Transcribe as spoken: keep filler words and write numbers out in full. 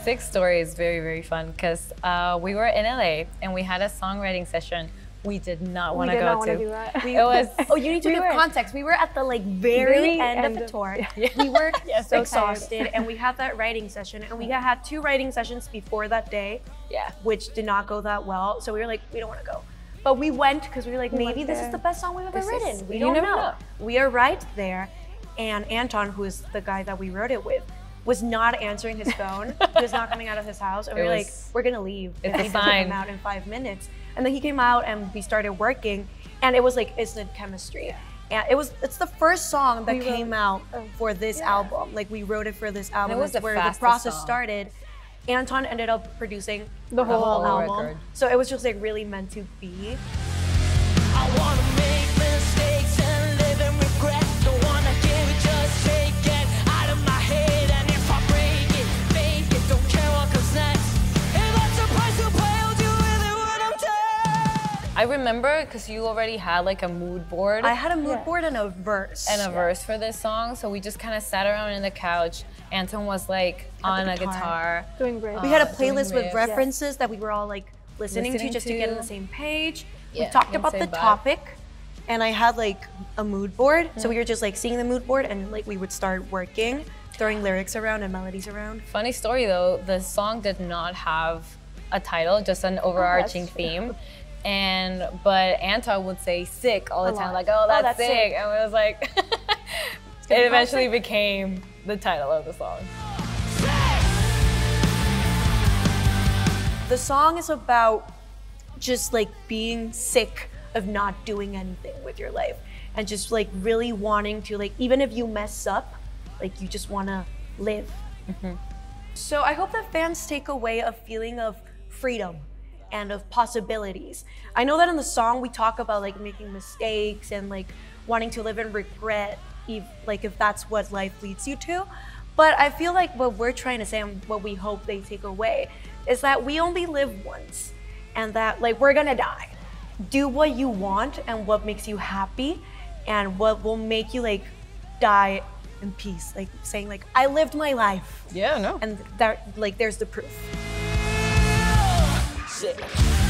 S!C K story is very, very fun because uh, we were in L A and we had a songwriting session. We did not want to go not to. Do that. We, it was. Oh, you need to we give were, context. We were at the like very, very end, end of the tour. Of, yeah. We were yes, so exhausted, and we had that writing session, and we had two writing sessions before that day, yeah, which did not go that well. So we were like, we don't want to go, but we went because we were like, we maybe this is the best song we've ever this written. Is, we don't know. know. We arrived there, and Anton, who is the guy that we wrote it with, was not answering his phone. He was not coming out of his house. And we were like, we're gonna leave. It's a sign. He came out in five minutes. And then he came out and we started working. And it was like instant chemistry. Yeah. And it was, it's the first song that we came wrote, out uh, for this yeah. album. Like we wrote it for this album. And it was the where the process song. started. Anton ended up producing the, the whole, whole album. Record. So it was just like really meant to be. I wanna make mistakes and live in regret. Don't wanna give it, just take it out of my head. I remember because you already had like a mood board. I had a mood yeah. board and a verse. And a yeah. verse for this song. So we just kind of sat around on the couch. Anton was like At on guitar. a guitar. Doing great. Uh, we had a playlist with references yes. that we were all like listening, listening to just to, to get on the same page. Yeah, we talked about the vibe. topic. And I had like a mood board. Mm-hmm. So we were just like seeing the mood board and like we would start working, throwing lyrics around and melodies around. Funny story though, the song did not have a title, just an overarching oh, theme. True. And but Anton would say sick all the a time, lot. like, oh, that's, oh, that's sick. sick. And it was like, it eventually sick. became the title of the song. The song is about just like being sick of not doing anything with your life and just like really wanting to, like, even if you mess up, like, you just want to live. Mm-hmm. So I hope that fans take away a feeling of freedom and of possibilities. I know that in the song we talk about like making mistakes and like wanting to live in regret, if, like if that's what life leads you to. But I feel like what we're trying to say and what we hope they take away is that we only live once and that like we're gonna die. Do what you want and what makes you happy and what will make you like die in peace. Like saying like, I lived my life. Yeah, no. And that like there's the proof. Sick.